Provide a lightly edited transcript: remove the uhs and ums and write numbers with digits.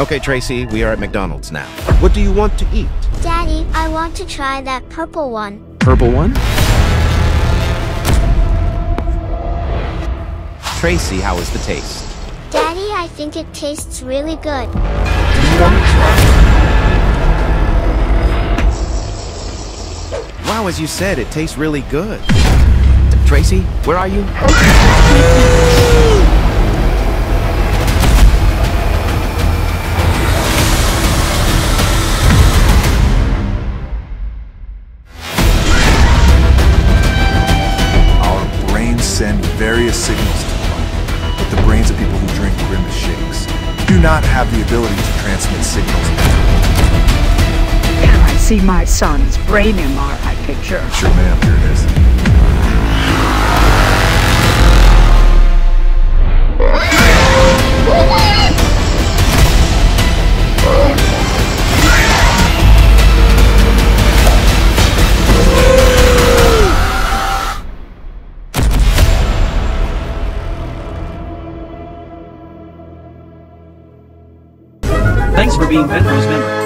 Okay, Tracy, we are at McDonald's now. What do you want to eat? Daddy, I want to try that purple one. Purple one? Tracy, how is the taste? Daddy, I think it tastes really good. Do you want to try? Wow, as you said, it tastes really good. Tracy, where are you? Our brains send various signals to the brains of people who drink Grimace Shakes do not have the ability to transmit signals. Can I see my son's brain MRI picture? Sure, ma'am. Here it is. Thanks for being BENBROS member.